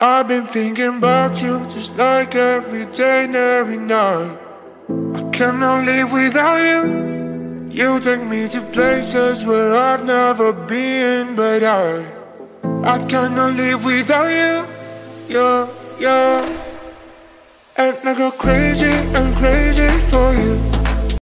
I've been thinking about you just like every day and every night. I cannot live without you. You take me to places where I've never been, but I cannot live without you. Yeah, yeah. And I go crazy and crazy for you.